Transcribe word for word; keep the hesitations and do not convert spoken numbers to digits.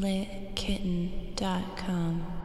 lit kitten dot com.